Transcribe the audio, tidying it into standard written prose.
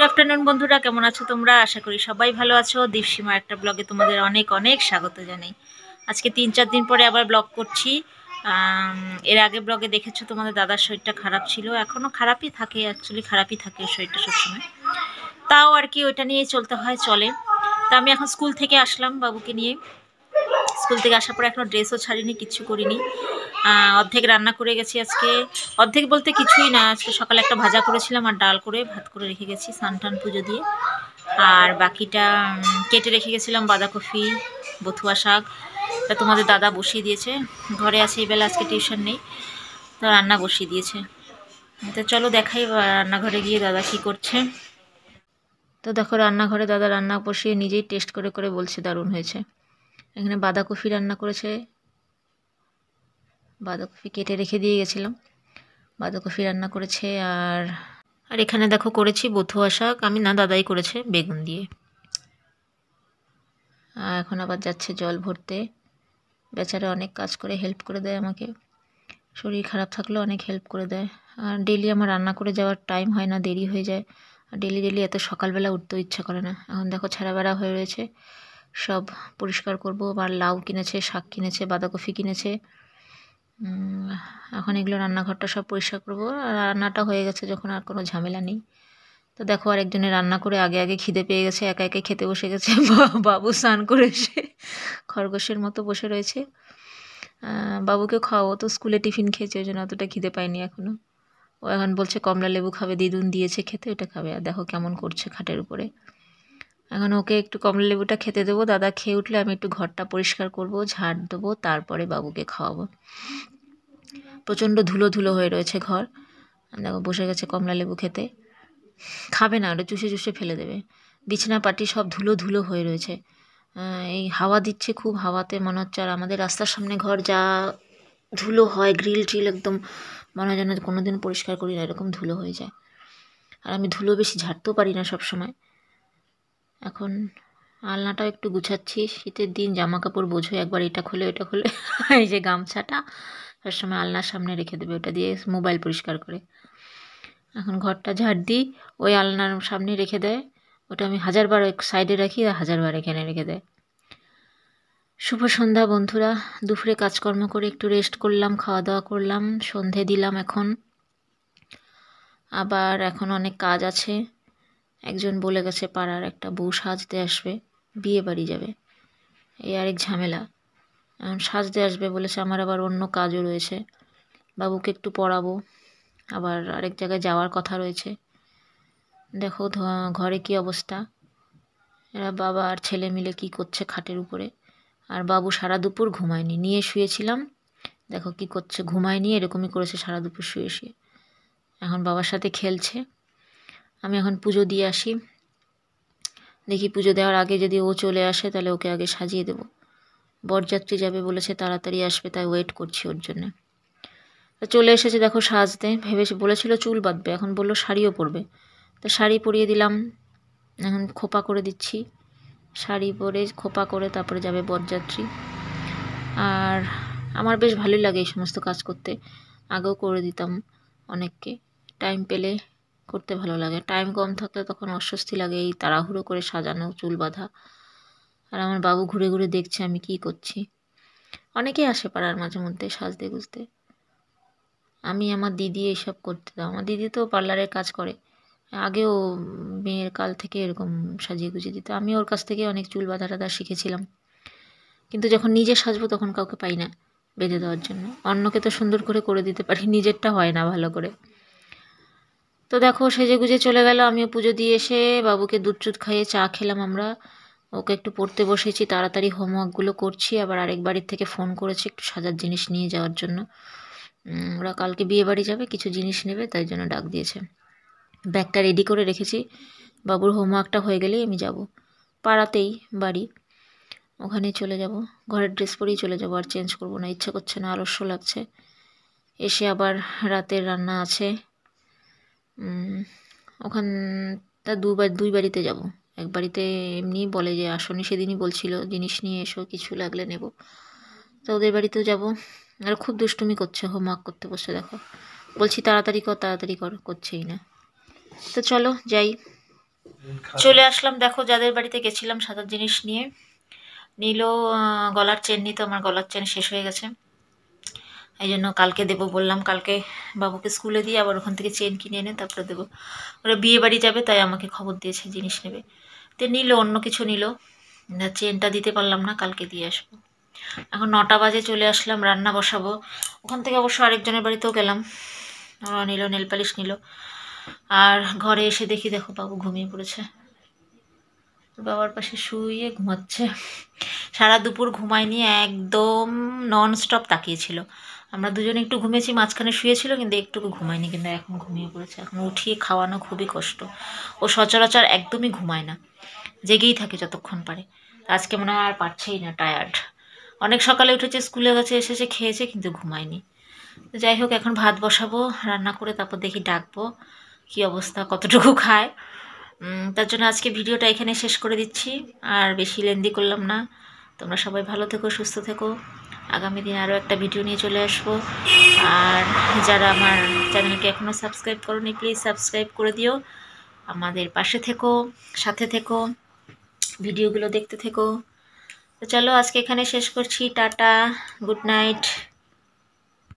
Good afternoon बंधुरा केमन आছো তোমরা आशा करी सबाई भालो आছো। दीपसीमा एक ब्लगे तुम्हारे अनेक अनेक स्वागत जानाई। आज के 3-4 दिन पर आबार ब्लग करছি। एर आगे ब्लगे देखेছো तुम्हारे दादार शरीरটা खराब छिलो, एखोनो खराबই থাকে, एक्चुअली खराबই থাকে शरीरটা सब समय, তাও আর কি ওটা নিয়ে চলতে হয় চলে। তো আমি এখন স্কুল থেকে আসলাম বাবুকে নিয়ে। স্কুল থেকে আসার পর এখনো ড্রেসও ছাড়িনি, কিছু করিনি। অর্ধেক রান্না করে গেছি আজকে, অর্ধেক বলতে কিছুই না। আজকে সকালে একটা ভাজা করেছিলাম আর ডাল করে ভাত করে রেখে গেছি স্নান টান পুজো দিয়ে। আর বাকিটা কেটে রেখে গেছিলাম বাঁধাকপি, বথুয়া শাক, তা তোমাদের দাদা বসিয়ে দিয়েছে। ঘরে আছে এই বেলা, আজকে টিউশন নেই, তো রান্না বসিয়ে দিয়েছে। তো চলো দেখাই রান্নাঘরে গিয়ে দাদা কী করছে। তো দেখো রান্নাঘরে দাদা রান্না বসিয়ে নিজেই টেস্ট করে করে বলছে দারুণ হয়েছে। এখানে বাঁধাকপি রান্না করেছে, বাঁধাকপি কেটে রেখে দিয়ে গেছিলাম, বাঁধাকপি রান্না করেছে। আর আর এখানে দেখো করেছি বথুয়া শাক, আমি না দাদাই করেছে বেগুন দিয়ে। আর এখন আবার যাচ্ছে জল ভরতে। বেচারা অনেক কাজ করে হেল্প করে দেয় আমাকে, শরীর খারাপ থাকলেও অনেক হেল্প করে দেয়। আর ডেলি আমার রান্না করে যাওয়ার টাইম হয় না, দেরি হয়ে যায়। আর ডেলি এত সকালবেলা উঠতেও ইচ্ছা করে না। এখন দেখো ছাড়াবেড়া হয়ে রয়েছে, সব পরিষ্কার করবো। আর লাউ কিনেছে, শাক কিনেছে, বাঁধাকপি কিনেছে। এখন এগুলো রান্নাঘরটা সব পরিষ্কার করবো। রান্নাটা হয়ে গেছে যখন আর কোনো ঝামেলা নেই। তো দেখো আরেকজনে রান্না করে আগে আগে খিদে পেয়ে গেছে, একা একা খেতে বসে গেছে। বাবু স্নান করে এসে খরগোশের মতো বসে রয়েছে। বাবুকে খাওয়াও, তো স্কুলে টিফিন খেয়েছে, ওই জন্য অতটা খিদে পায়নি এখনও। ও এখন বলছে কমলা লেবু খাবে, দিদুন দিয়েছে খেতে, ওটা খাবে। আর দেখো কেমন করছে খাটের উপরে। এখন ওকে একটু কমলা লেবুটা খেতে দেবো, দাদা খেয়ে উঠলে আমি একটু ঘরটা পরিষ্কার করব, ঝাড় দেবো, তারপরে বাবুকে খাওয়াবো। প্রচণ্ড ধুলো হয়ে রয়েছে ঘর। দেখো বসে গেছে কমলা লেবু খেতে, খাবে না, ওটা চুষে চুষে ফেলে দেবে। বিছানা পাটি সব ধুলো হয়ে রয়েছে। এই হাওয়া দিচ্ছে খুব, হাওয়াতে মনে হচ্ছে। আর আমাদের রাস্তার সামনে ঘর, যা ধুলো হয়, গ্রিল একদম মনে হয় যেন কোনো দিন পরিষ্কার করি না, এরকম ধুলো হয়ে যায়। আর আমি ধুলো বেশি ঝাড়তেও পারি না সবসময়। এখন আলনাটাও একটু গুছাচ্ছি, শীতের দিন জামা কাপড় বোঝো, একবার এটা খোলে ওটা খোলে। এই যে গামছাটা সবসময় আলনার সামনে রেখে দেবে, ওটা দিয়ে মোবাইল পরিষ্কার করে। এখন ঘরটা ঝাড় দিই, ওই আলনার সামনে রেখে দেয়, ওটা আমি 1000 বার এক সাইডে রাখি, 1000 বার এখানে রেখে দেয়। শুভ সন্ধ্যা বন্ধুরা। দুপুরে কাজকর্ম করে একটু রেস্ট করলাম, খাওয়া দাওয়া করলাম, সন্ধে দিলাম। এখন আবার এখন অনেক কাজ আছে। একজন বলে গেছে পাড়ার একটা বউ সাজতে আসবে, বিয়ে বাড়ি যাবে, এই আরেক ঝামেলা। এখন সাজতে আসবে বলেছে, আমার আবার অন্য কাজও রয়েছে, বাবুকে একটু পড়াবো, আবার আরেক জায়গায় যাওয়ার কথা রয়েছে। দেখো ঘরে কি অবস্থা। এরা বাবা আর ছেলে মিলে কি করছে খাটের উপরে। আর বাবু সারা দুপুর ঘুমায়নি, নিয়ে শুয়েছিলাম, দেখো কি করছে, ঘুমায়নি, এরকমই করেছে সারা দুপুর শুয়ে। এখন বাবার সাথে খেলছে। আমি এখন পুজো দিয়ে আসি, দেখি পুজো দেওয়ার আগে যদি ও চলে আসে তাহলে ওকে আগে সাজিয়ে দেব। বরযাত্রী যাবে বলেছে, তাড়াতাড়ি আসবে, তাই ওয়েট করছি ওর জন্য। চলে এসেছে দেখো সাজতে, ভেবেছে বলেছিল চুল বাঁধবে, এখন বললো শাড়িও পরবে, তো শাড়ি পরিয়ে দিলাম। এখন খোপা করে দিচ্ছি, শাড়ি পরে খোপা করে তারপরে যাবে বরযাত্রী। আর আমার বেশ ভালোই লাগে এই সমস্ত কাজ করতে, আগেও করে দিতাম অনেককে, টাইম পেলে করতে ভালো লাগে। টাইম কম থাকলে তখন অস্বস্তি লাগে এই তাড়াহুড়ো করে সাজানো, চুল বাঁধা। আর আমার বাবু ঘুরে ঘুরে দেখছে আমি কি করছি। অনেকেই আসে পাড়ার মাঝে মধ্যে সাজতে গুজতে। আমি আমার দিদি এইসব করতে দাও, আমার দিদি তো পার্লারের কাজ করে, আগেও মেয়ের কাল থেকে এরকম সাজিয়ে গুজিয়ে দিত। আমি ওর কাছ থেকে অনেক চুল বাঁধা টাধা শিখেছিলাম, কিন্তু যখন নিজে সাজবো তখন কাউকে পাই না বেঁধে দেওয়ার জন্য। অন্যকে তো সুন্দর করে করে দিতে পারি, নিজেরটা হয় না ভালো করে। তো দেখো সেজে গুজে চলে গেল। আমিও পুজো দিয়ে এসে বাবুকে দুধ চুধ খাইয়ে চা খেলাম আমরা, ওকে একটু পড়তে বসেছি, তাড়াতাড়ি হোমওয়ার্কগুলো করছি। আবার আরেক বাড়ির থেকে ফোন করেছে একটু সাজার জিনিস নিয়ে যাওয়ার জন্য, ওরা কালকে বিয়ে বাড়ি যাবে, কিছু জিনিস নেবে, তাই জন্য ডাক দিয়েছে। ব্যাগটা রেডি করে রেখেছি, বাবুর হোমওয়ার্কটা হয়ে গেলেই আমি যাব। পাড়াতেই বাড়ি, ওখানে চলে যাব, ঘরের ড্রেস পরেই চলে যাব, আর চেঞ্জ করব না, ইচ্ছা করছে না, আলস্য লাগছে। এসে আবার রাতের রান্না আছে, ওখানটা দুই বাড়িতে যাব। এক বাড়িতে এমনি বলে যে আসনি, সেদিনই বলছিল জিনিস নিয়ে এসো, কিছু লাগলে নেব, তো ওদের বাড়িতেও যাব। আর খুব দুষ্টুমি করছে, হোমওয়ার্ক করতে বসে দেখো, বলছি তাড়াতাড়ি কর, তাড়াতাড়ি কর, করছেই না। তো চলো যাই। चले आसलम। देखो जादेर बाड़ीते गेछिलाम सादा जिनिस निये नीलो गलार चेन निते आमार गलार चेन शेष हये गेछे এই জন্য কালকে দেবো বললাম। কালকে বাবুকে স্কুলে দিয়ে আবার ওখান থেকে চেন কিনে এনে তারপরে দেবো। ওরা বিয়ে বাড়ি যাবে তাই আমাকে খবর দিয়েছে জিনিস নেবে, তো নিল অন্য কিছু নিল, চেনটা দিতে পারলাম না, কালকে দিয়ে আসবো। এখন 9টা বাজে চলে আসলাম, রান্না বসাবো। ওখান থেকে অবশ্য আরেকজনের বাড়িতেও গেলাম, ওরা নিল নেল পালিশ নিল। আর ঘরে এসে দেখি দেখো বাবু ঘুমিয়ে পড়েছে, বাবার পাশে শুয়ে ঘুমাচ্ছে। সারা দুপুর ঘুমায়নি, একদম ননস্টপ তাকিয়েছিল। আমরা দুজনে একটু ঘুমিয়েছি, মাঝখানে শুয়েছিল কিন্তু একটুকু ঘুমায়নি, কিন্তু এখন ঘুমিয়ে পড়েছে। এখন উঠিয়ে খাওয়ানো খুবই কষ্ট, ও সচরাচর একদমই ঘুমায় না, জেগেই থাকে যতক্ষণ পারে। আজকে মনে হয় আর পারছেই না, টায়ার্ড। অনেক সকালে উঠেছে, স্কুলে গেছে, এসেছে, খেয়েছে, কিন্তু ঘুমায়নি। তো যাই হোক, এখন ভাত বসাবো, রান্না করে তারপর দেখি ডাকবো কি অবস্থা, কতটুকু খায়। তার জন্য আজকে ভিডিওটা এখানে শেষ করে দিচ্ছি, আর বেশি লেন্দি করলাম না। তোমরা সবাই ভালো থেকো, সুস্থ থেকো। আগামী দিন আরও একটা ভিডিও নিয়ে চলে আসবো। আর যারা আমার চ্যানেলকে এখনও সাবস্ক্রাইব করোনি, প্লিজ সাবস্ক্রাইব করে দিও। আমাদের পাশে থেকো, সাথে থেকো, ভিডিওগুলো দেখতে থেকো। তো চলো আজকে এখানে শেষ করছি, টাটা, গুড নাইট।